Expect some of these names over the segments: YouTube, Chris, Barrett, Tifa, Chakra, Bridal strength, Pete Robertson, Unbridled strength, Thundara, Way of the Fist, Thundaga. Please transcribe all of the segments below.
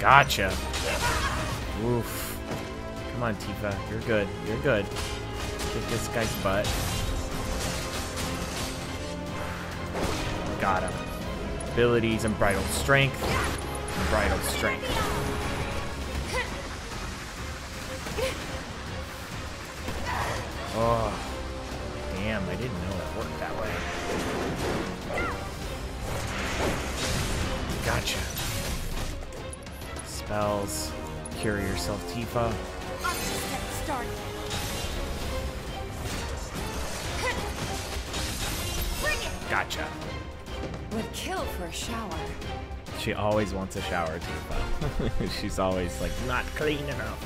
Gotcha. Oof. Come on, Tifa. You're good. You're good. Kick this guy's butt. Got him. Abilities, Unbridled strength. Unbridled strength. Oh. Damn, I didn't know it worked that way. Gotcha. Spells. Cure yourself, Tifa. I'm just getting started. Bring it. Gotcha. Would kill for a shower. She always wants a shower, Tifa. She's always like, not clean enough.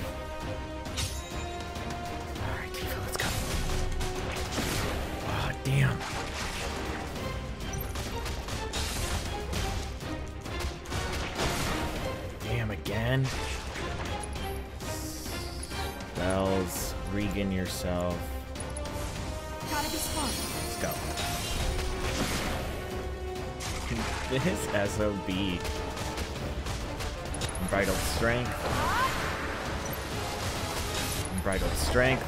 Damn. Damn again. Spells. Regen yourself. Gotta be smart. Let's go. This SOB. Unbridled strength. Unbridled strength.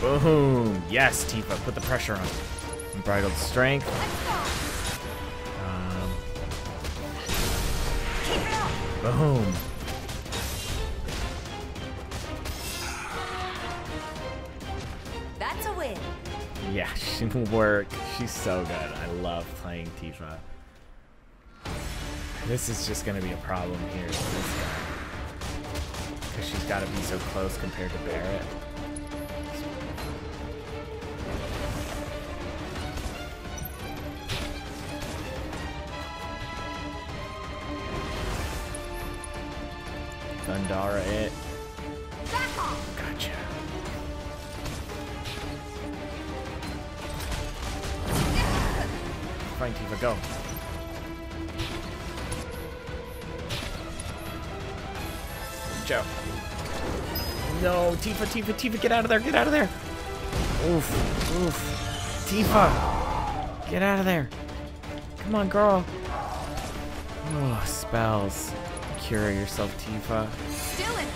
Boom! Yes, Tifa, put the pressure on. Unbridled strength. Boom. That's a win. Yeah, she will work. She's so good. I love playing Tifa. This is just gonna be a problem here with this guy. Because she's got to be so close compared to Barrett. Thundara it. Gotcha. Fine, Tifa, go. Joe. No, Tifa, Tifa, Tifa, get out of there, get out of there. Oof, oof. Tifa, get out of there. Come on, girl. Oh, spells. Cure yourself, Tifa. Still it.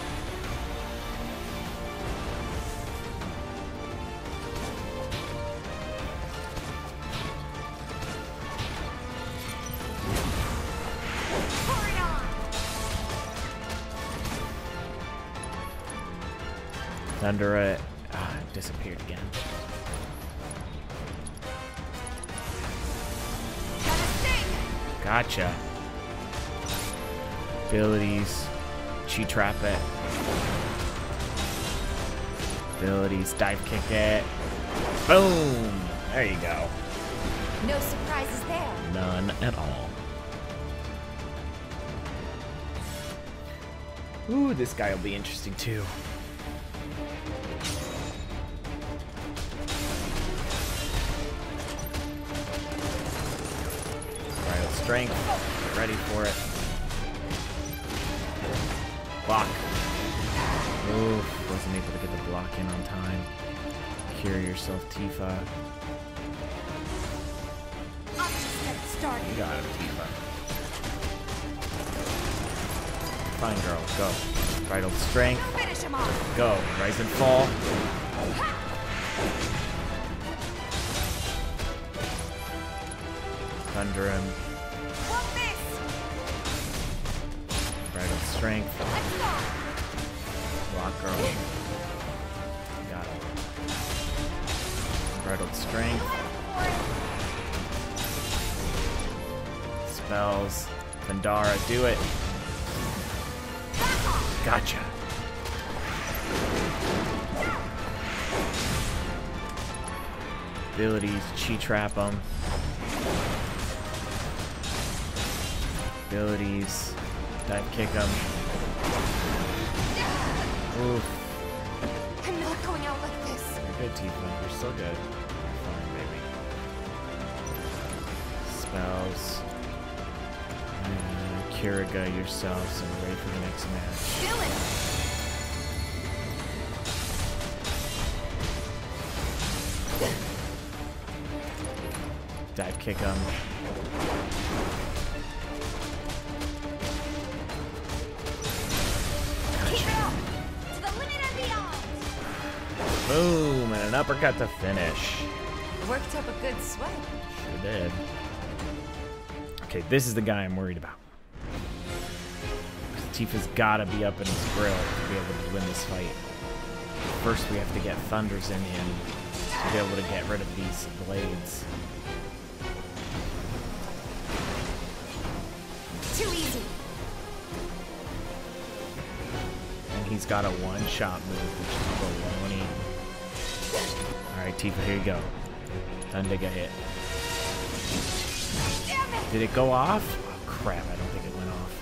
Thundara disappeared again. Gotcha. Abilities. Chi trap it. Abilities. Dive kick it. Boom. There you go. No surprises there. None at all. Ooh, this guy will be interesting too. Strength. Get ready for it. Block. Oof, wasn't able to get the block in on time. Cure yourself, Tifa. I'll just get started. You got him, Tifa. Fine, girl. Go. Bridal strength. Finish him off. Go. Rise and fall. Thunder him. Bridal strength. Block girl. Got it. Bridal strength. Spells. Thundara, do it. Gotcha. Abilities. Chi trap them. Abilities. Dive kick him. Oof. I'm not going out like this. You're good, Tifa. You're still good. You're fine, baby. Spells. Kiriga yourself, so we're ready for the next match. Kill it. Dive kick him. Boom, and an uppercut to finish. Worked up a good sweat. Sure did. Okay, this is the guy I'm worried about. Tifa's gotta be up in his grill to be able to win this fight. First, we have to get Thunders in him to be able to get rid of these blades. Too easy. And he's got a one-shot move, which is baloney. All right, Tifa, here you go. Thundaga hit. Did it go off? Oh, crap, I don't think it went off.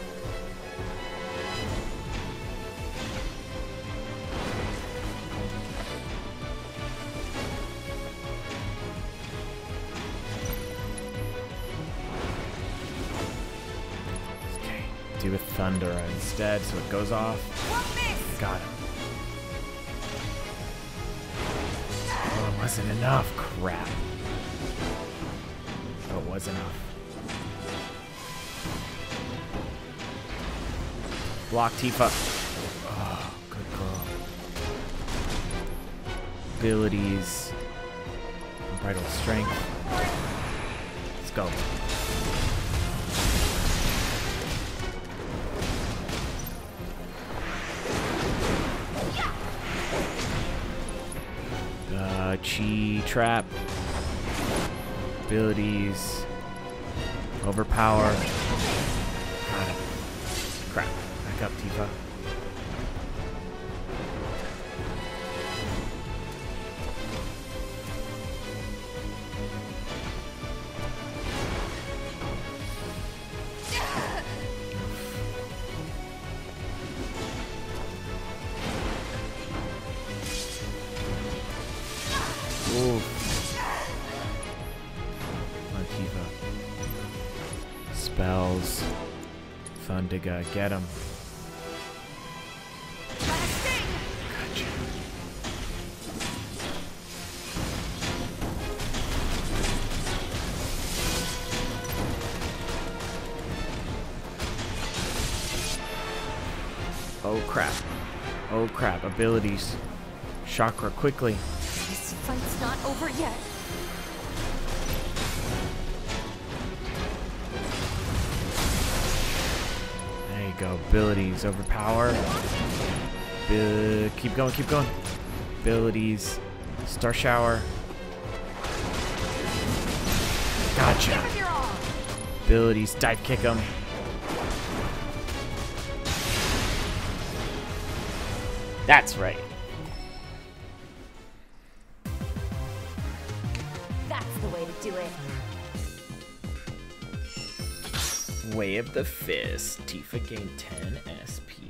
Okay, do a Thundara instead so it goes off. Got him. Oh, it wasn't enough. Crap. Oh, it was enough. Block, Tifa. Oh, good girl. Abilities. Bridal strength. Let's go. Chi trap. Abilities. Overpower. Got it. Crap. Up, Tifa. Ooh. Come on, Tifa. Spells. Thundaga, get him. Oh crap. Oh crap. Abilities. Chakra quickly. This fight's not over yet. There you go. Abilities. Overpower. Keep going, keep going. Abilities. Star shower. Gotcha. Abilities. Dive kick him. That's right. That's the way to do it. Way of the Fist. Tifa gained 10 SP.